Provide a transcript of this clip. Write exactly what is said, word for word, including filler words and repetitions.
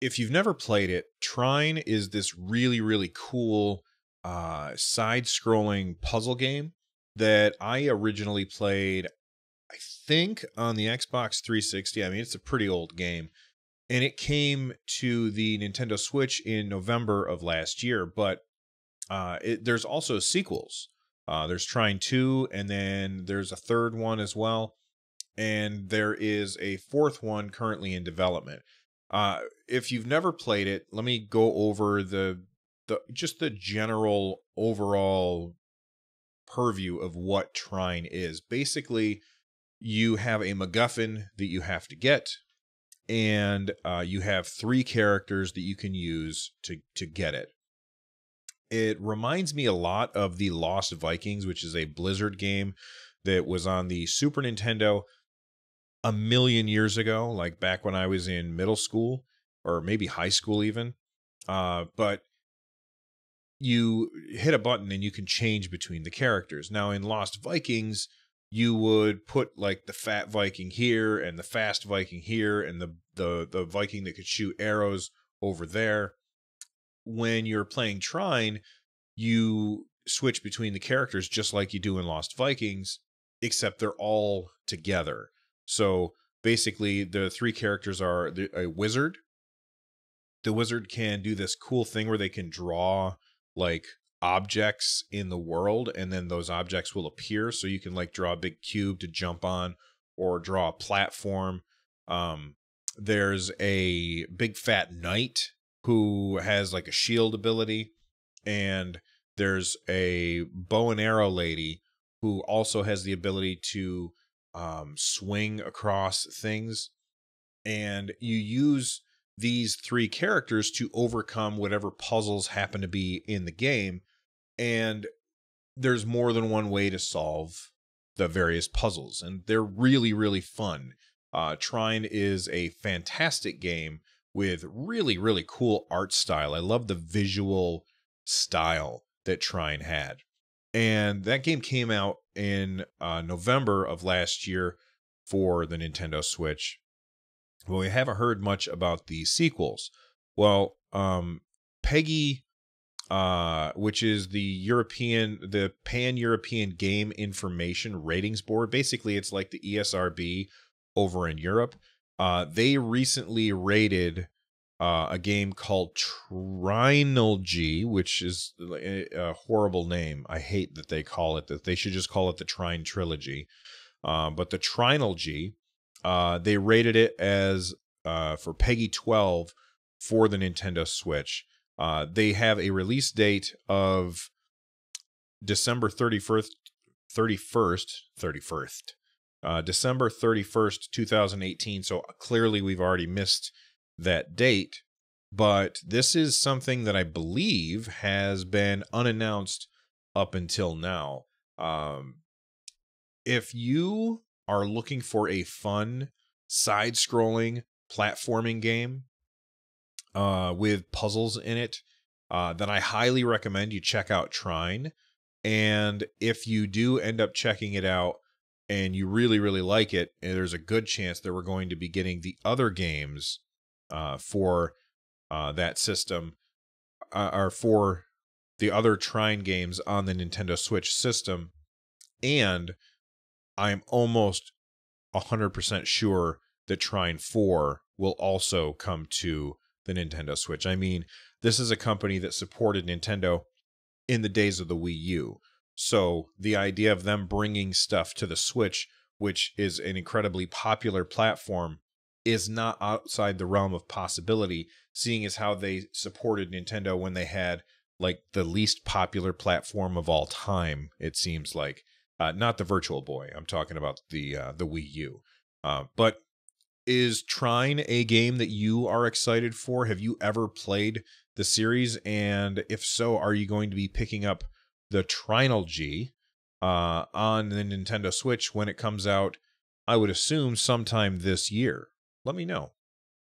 if you've never played it, Trine is this really, really cool uh, side-scrolling puzzle game that I originally played, I think, on the Xbox three sixty. I mean, it's a pretty old game. And it came to the Nintendo Switch in November of last year, but uh, it, there's also sequels. Uh, there's Trine two, and then there's a third one as well. And there is a fourth one currently in development. Uh, if you've never played it, let me go over the the just the general overall purview of what Trine is. Basically, you have a MacGuffin that you have to get, and uh, you have three characters that you can use to to get it. It reminds me a lot of the Lost Vikings, which is a Blizzard game that was on the Super Nintendo a million years ago, like back when I was in middle school or maybe high school even. Uh, but you hit a button and you can change between the characters. Now in Lost Vikings, you would put like the fat Viking here and the fast Viking here and the, the, the Viking that could shoot arrows over there. When you're playing Trine, you switch between the characters just like you do in Lost Vikings, except they're all together. So basically the three characters are a wizard. The wizard can do this cool thing where they can draw like objects in the world, and then those objects will appear. So you can like draw a big cube to jump on or draw a platform. Um, there's a big fat knight who has like a shield ability, and there's a bow and arrow lady who also has the ability to um, swing across things. And you use these three characters to overcome whatever puzzles happen to be in the game. And there's more than one way to solve the various puzzles, and they're really, really fun. Uh, Trine is a fantastic game with really, really cool art style. I love the visual style that Trine had. And that game came out in uh, November of last year for the Nintendo Switch. Well, we haven't heard much about the sequels. Well, um, PEGI, uh, which is the European, the Pan-European Game Information Ratings Board. Basically, it's like the E S R B over in Europe. Uh, they recently rated uh, a game called Trilogy, which is a, a horrible name. I hate that they call it that. They should just call it the Trine Trilogy. Uh, but the Trilogy, Uh, they rated it as uh, for PEGI twelve for the Nintendo Switch. Uh, they have a release date of December thirty-first, thirty-first, thirty-first, uh, December thirty-first, two thousand eighteen. So clearly we've already missed that date, but this is something that I believe has been unannounced up until now. Um, if you are looking for a fun side-scrolling platforming game uh, with puzzles in it, uh, then I highly recommend you check out Trine. And if you do end up checking it out and you really, really like it, there's a good chance that we're going to be getting the other games uh, for uh, that system, uh, or for the other Trine games on the Nintendo Switch system. And I'm almost one hundred percent sure that Trine four will also come to the Nintendo Switch. I mean, this is a company that supported Nintendo in the days of the Wii U. So the idea of them bringing stuff to the Switch, which is an incredibly popular platform, is not outside the realm of possibility, seeing as how they supported Nintendo when they had like the least popular platform of all time, it seems like. Uh, not the Virtual Boy. I'm talking about the uh, the Wii U. Uh, but is Trine a game that you are excited for? Have you ever played the series? And if so, are you going to be picking up the Trilogy uh, on the Nintendo Switch when it comes out? I would assume sometime this year. Let me know.